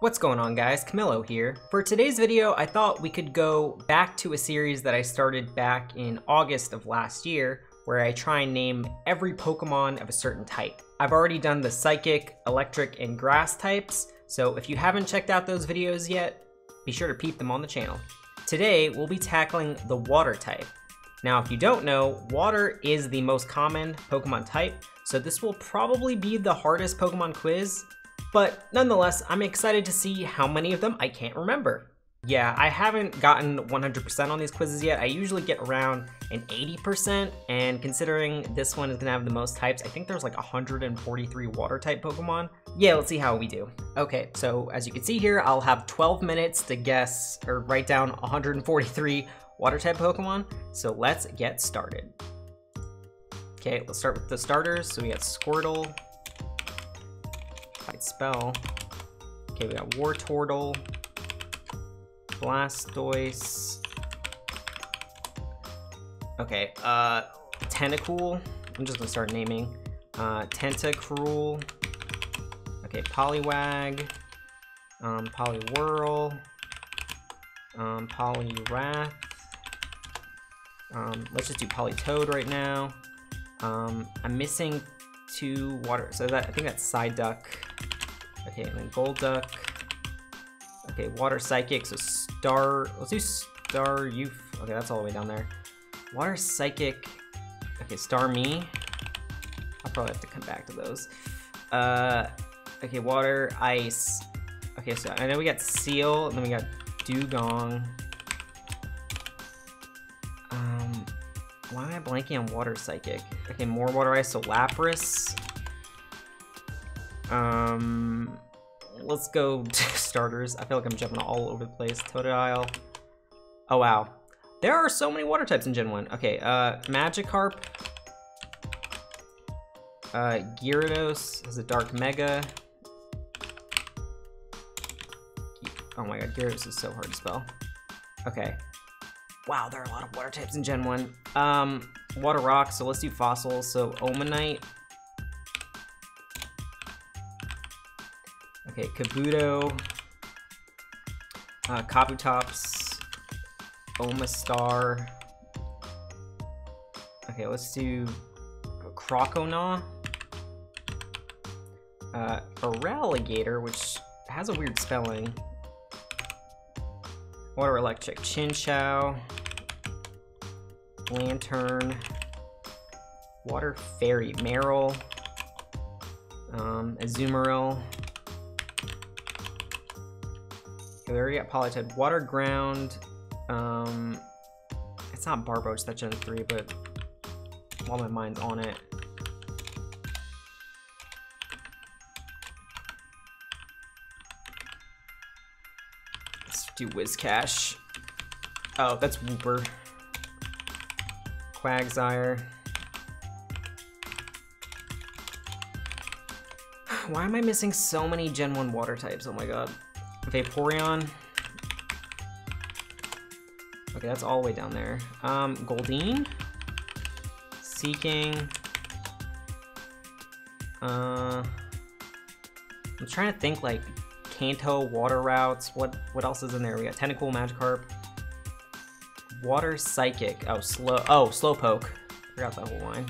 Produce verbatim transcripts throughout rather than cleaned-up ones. What's going on, guys? Camilo here. For today's video, I thought we could go back to a series that I started back in August of last year, where I try and name every Pokemon of a certain type. I've already done the Psychic, Electric, and Grass types, so if you haven't checked out those videos yet, be sure to peep them on the channel. Today, we'll be tackling the Water type. Now, if you don't know, Water is the most common Pokemon type, so this will probably be the hardest Pokemon quiz. But nonetheless, I'm excited to see how many of them I can't remember. Yeah, I haven't gotten one hundred percent on these quizzes yet. I usually get around an eighty percent, and considering this one is gonna have the most types, I think there's like one hundred forty-three water type Pokemon. Yeah, let's see how we do. Okay, so as you can see here, I'll have twelve minutes to guess or write down one hundred forty-three water type Pokemon. So let's get started. Okay, let's start with the starters. So we got Squirtle. Spell. Okay, we got Wartortle, Blastoise. Okay, uh, Tentacool. I'm just gonna start naming. Uh, Tentacruel. Okay, Poliwag. Um, Poliwhirl. Um, Poliwrath. Um, let's just do Politoed right now. Um, I'm missing two water, so that I think that's Psyduck. Okay, and then Golduck. Okay, water psychic, so star, let's do Staryu. Okay, that's all the way down there. Water psychic, okay, Starmie. I'll probably have to come back to those. Uh, okay, water, ice. Okay, so I know we got Seal, and then we got Dewgong. Um, why am I blanking on water psychic? Okay, more water ice, so Lapras. Um, let's go to starters. I feel like I'm jumping all over the place. Totodile. Oh, wow. There are so many water types in Gen one. Okay, uh, Magikarp. Uh, Gyarados is a Dark Mega. Oh my god, Gyarados is so hard to spell. Okay. Wow, there are a lot of water types in Gen one. Um, water rock, so let's do fossils. So, Omanyte. Okay, Kabuto, uh, Kabutops, Omastar. Okay, let's do Croconaw, uh, Araligator, which has a weird spelling. Water electric, Chinchou, Lanturn, Water fairy, Marill, um, Azumarill. We already got Politoed. Water ground. Um, it's not Barboach, that's Gen three, but while my mind's on it. Let's do Whizcash. Oh, that's Wooper. Quagsire. Why am I missing so many Gen one water types? Oh my god. Vaporeon. Okay, that's all the way down there. Um, Goldeen. Seeking. Uh, I'm trying to think, like, Kanto, Water Routes. What, what else is in there? We got Tentacool, Magikarp. Water Psychic. Oh, slow. Oh, Slowpoke. Forgot that whole line.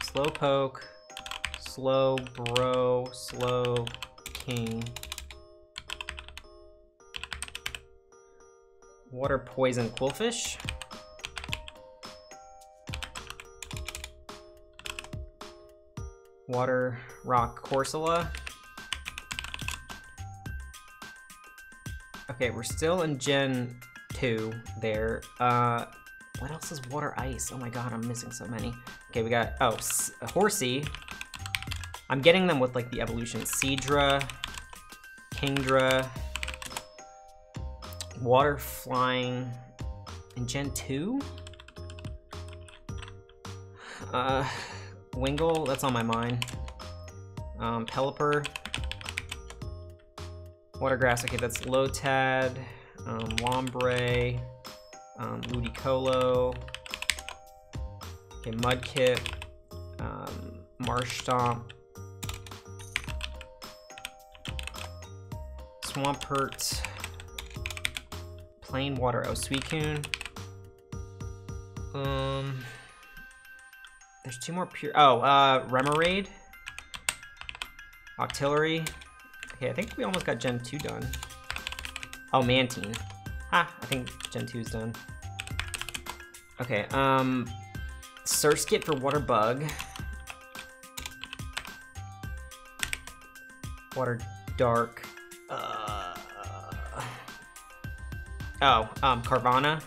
Slowpoke. Slow Bro. Slow. King. Water poison Quillfish. Water rock Corsola. Okay, we're still in Gen two there. Uh, what else is water ice? Oh my god, I'm missing so many. Okay, we got, oh, Horsea. I'm getting them with like the evolution. Seedra, Kingdra, Water Flying, and Gen two? Uh, Wingull, that's on my mind. Um, Pelipper, Water Grass, okay, that's Lotad, um, Lombre, um, Ludicolo, okay, Mudkip, um, Marsh Stomp. Swampert, Plain Water. Oh, Suicune. Um, there's two more pure. Oh, uh, Remoraid, Octillery. Okay, I think we almost got Gen two done. Oh, Mantine. Ah, I think Gen two is done. Okay, um, Surskit for Water Bug. Water Dark. Uh, oh, um, Carvana.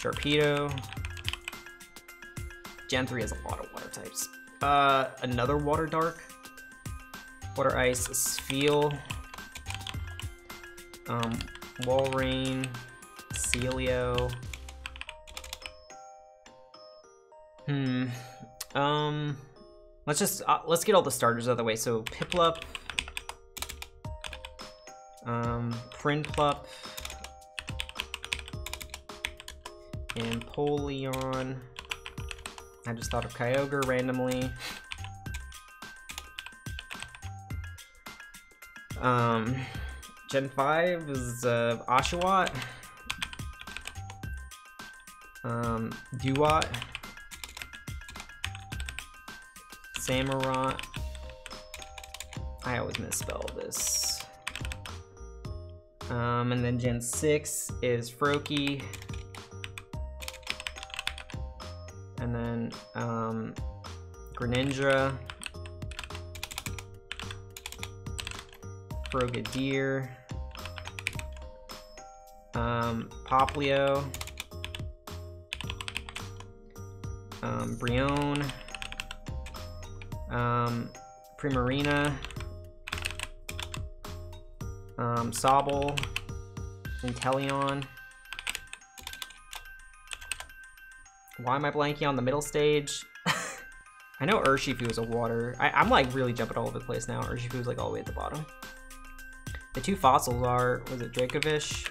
Sharpedo. Gen three has a lot of water types. Uh, another Water Dark. Water Ice, Spheal. Um, Walrein. Celio. Hmm. Um, let's just, uh, let's get all the starters out of the way. So Piplup, um, Prinplup, and Polion. I just thought of Kyogre randomly. Um, Gen five is, uh, Oshawott. Um, Duat, Samurott. I always misspell this. Um, and then Gen six is Froakie. And then, um, Greninja. Frogadier. Um, Popplio. Um, Brionne, um, Primarina, um, Sobble, Inteleon. Why am I blanking on the middle stage? I know Urshifu is a water. I, I'm like really jumping all over the place now. Urshifu is like all the way at the bottom. The two fossils are, was it Dracovish?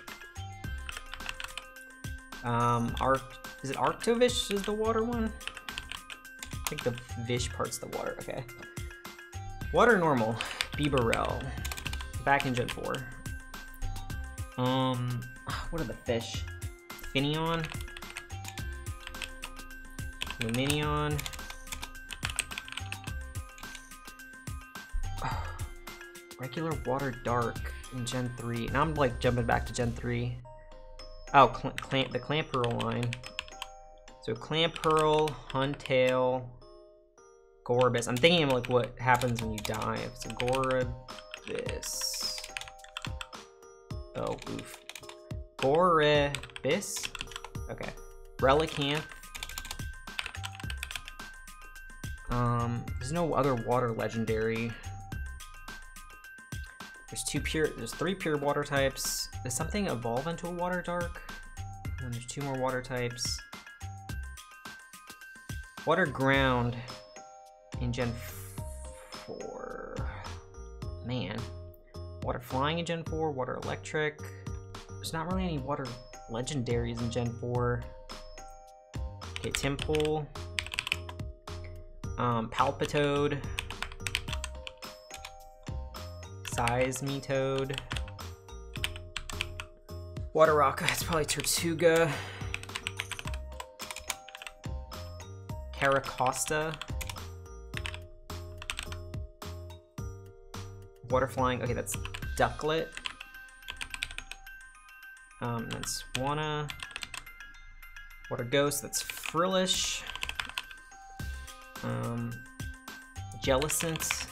Um, Arc. Is it Arctovish is the water one? I think the Vish part's the water, okay. Water normal, Beaverell, back in Gen four. Um, what are the fish? Finneon, Luminion, oh, regular Water Dark in Gen three. Now I'm like jumping back to Gen three. Oh, cl cl the Clamperl line. So Clamperl, Huntail, Gorobis. I'm thinking of like what happens when you die. So Gorobis. Oh, oof. Gorobis? Okay. Relicanth. Um, there's no other water legendary. There's two pure, there's three pure water types. Does something evolve into a Water Dark? And then there's two more water types. Water Ground in Gen four. Man. Water Flying in Gen four, Water Electric. There's not really any water legendaries in Gen four. Okay, Timpool. Um, Palpitoad. Seismitoad. Water Rock, it's probably Tortuga. Caracosta. Water Flying, okay, that's Ducklet. Um, and then Swanna. Water Ghost, that's Frillish. Um, Jellicent.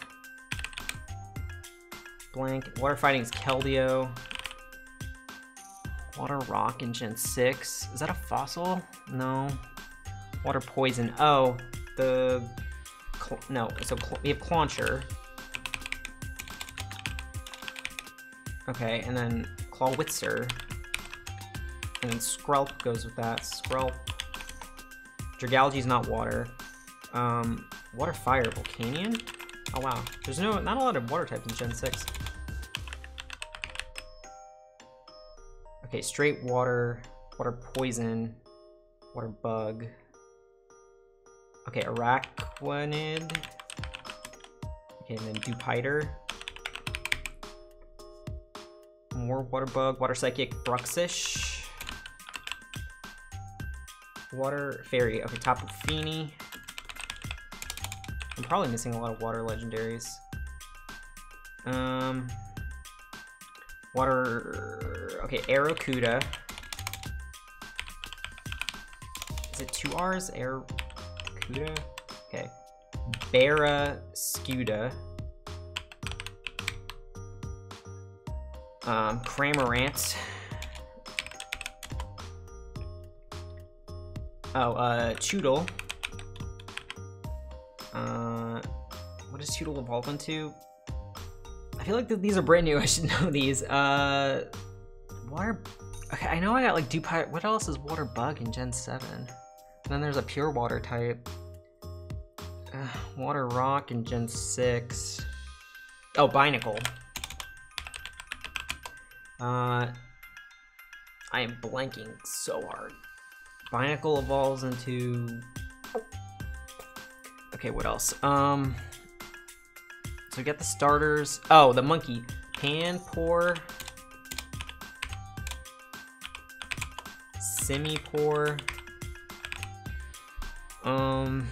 Blank. Water Fighting is Keldeo. Water Rock in Gen six. Is that a fossil? No. Water Poison. Oh, the... No, so we have Clauncher. Okay, and then Clawitzer. And then Skrelp goes with that. Skrelp. Dragalge's not water. Um, Water Fire. Volcanion? Oh, wow. There's no, not a lot of water types in Gen six. Okay, straight water, water poison, water bug. Okay, Araquanid. Okay, and then Dewpider. more Water Bug, Water Psychic, Bruxish, Water Fairy. Okay, Tapu Fini. I'm probably missing a lot of Water Legendaries. Um, Water. Okay, Aracuda. Is it two R's? Aracuda. Okay. Barrascuda. Um, Cramorant. Oh, uh, Choodle. Uh, what does Choodle evolve into? I feel like th these are brand new. I should know these. Uh, water. Okay, I know I got like Dewpipe. What else is Water Bug in Gen seven? And then there's a pure water type. Uh, Water Rock in Gen six. Oh, Binacle. Uh, I am blanking so hard. Binacle evolves into... Okay, what else? Um, so we got the starters. Oh, the monkey. Panpour. Simipour. Um,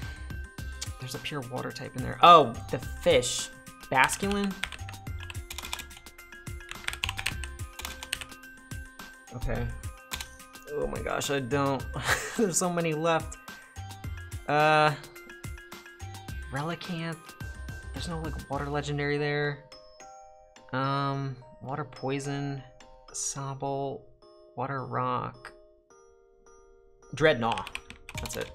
there's a pure water type in there. Oh, the fish. Basculin. Okay. Oh my gosh, I don't. There's so many left. Uh, Relicanth. There's no like water legendary there. Um, water poison, Sobble, water rock, Dreadnought. That's it.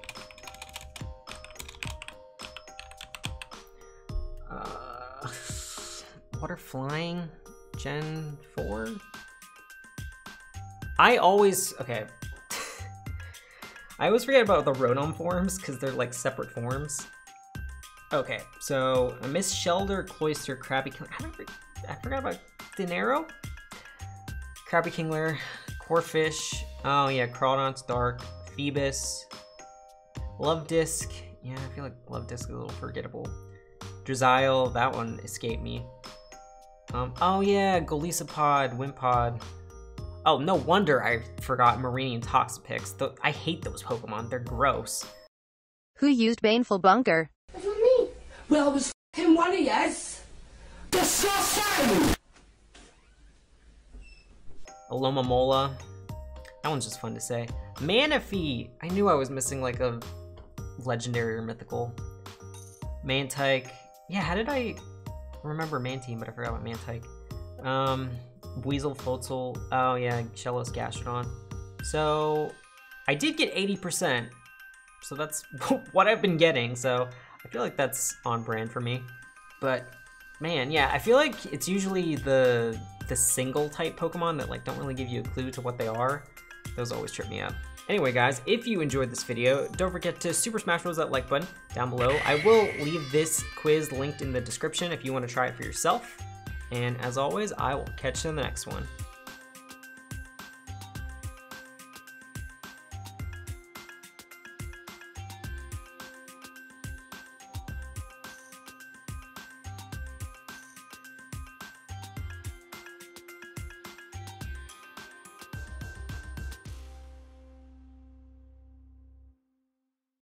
Uh, water flying, Gen four. I always, okay, I always forget about the Rotom forms because they're like separate forms. Okay, so Miss Shelder, Cloyster, Krabby King, I, for, I forgot about Dinero? Krabby Kingler, Corfish, oh yeah, Crawdont's Dark, Phoebus, Love Disc, yeah, I feel like Love Disc is a little forgettable. Drizzile, that one escaped me. Um, oh yeah, Golisopod, Wimpod. Oh, no wonder I forgot Marini and Toxapex. Th I hate those Pokemon. They're gross. Who used Baneful Bunker? It was me. Well, it was him one of yes. The Sorcerer! Alomomola. That one's just fun to say. Manaphy! I knew I was missing like a legendary or mythical. Mantike. Yeah, how did I remember Mantine, but I forgot about Mantike. Um... Weasel, Floatzel, oh yeah, Shellos, Gastrodon. So, I did get eighty percent, so that's what I've been getting, so I feel like that's on brand for me. But, man, yeah, I feel like it's usually the the single-type Pokemon that like don't really give you a clue to what they are. Those always trip me up. Anyway, guys, if you enjoyed this video, don't forget to super smash bros that like button down below. I will leave this quiz linked in the description if you want to try it for yourself. And as always, I will catch you in the next one.